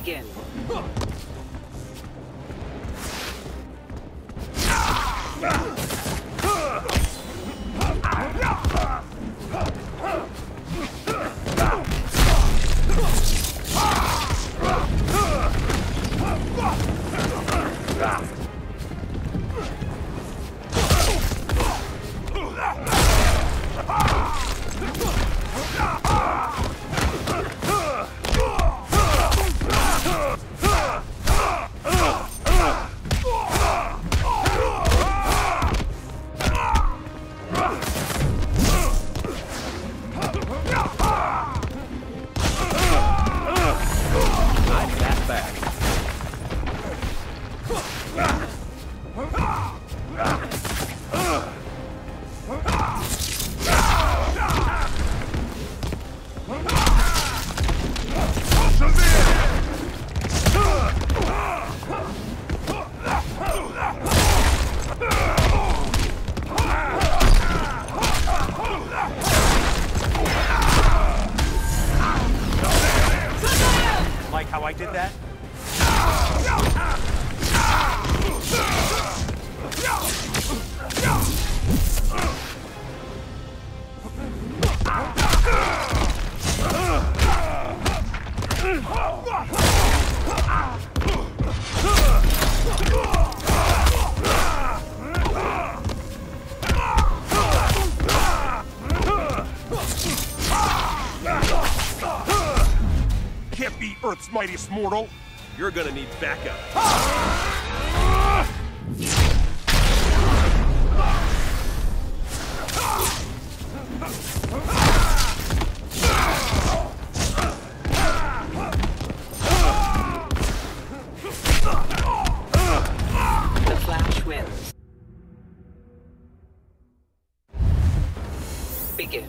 begin. Can't be Earth's mightiest mortal. You're gonna need backup. The Flash wins. Begin. Begin.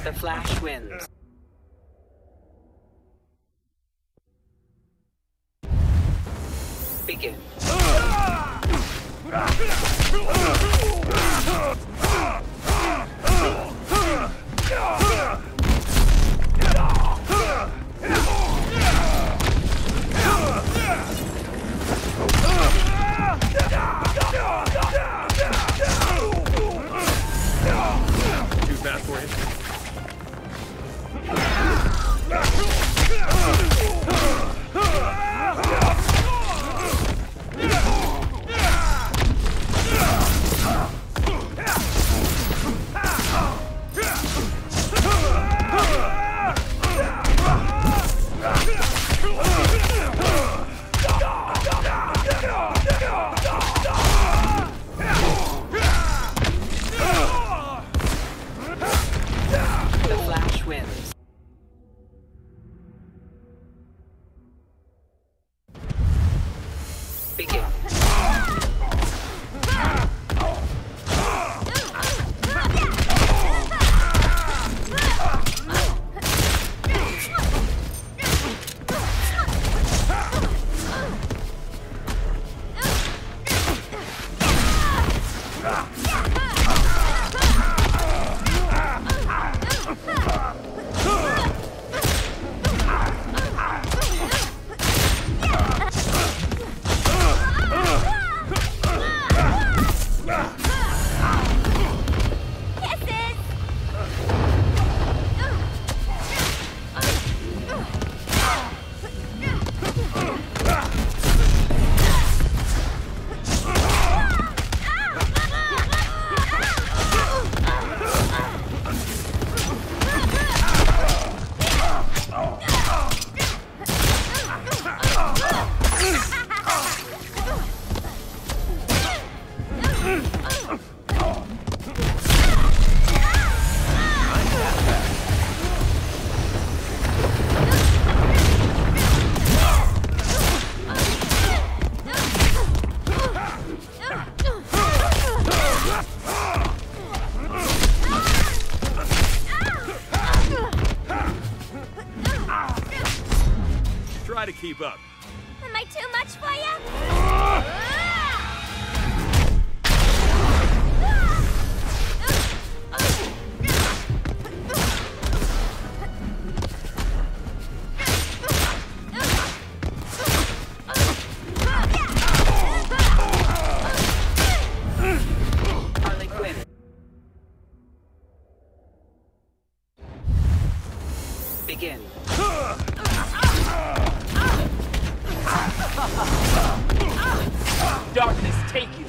The Flash wins. Begin. Too fast for him. keep up. Am I too much for you? Begin. Darkness, take you.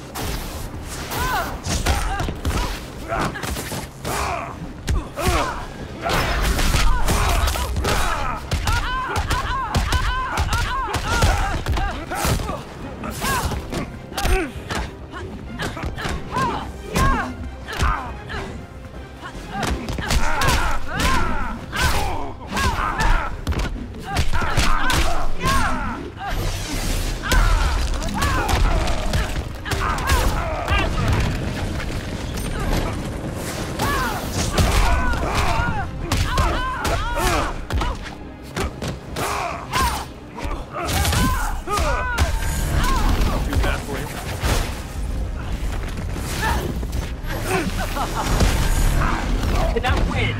Cannot win.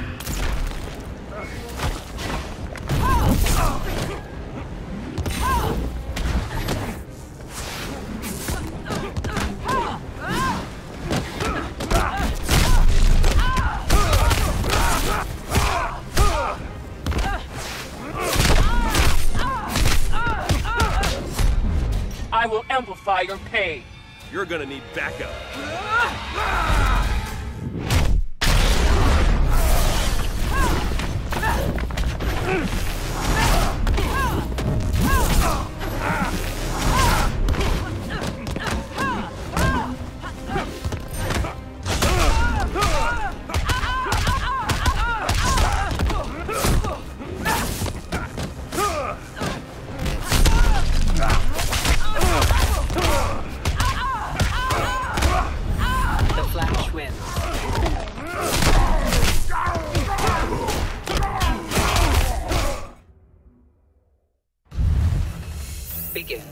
I will amplify your pain. You're gonna need backup. Begin.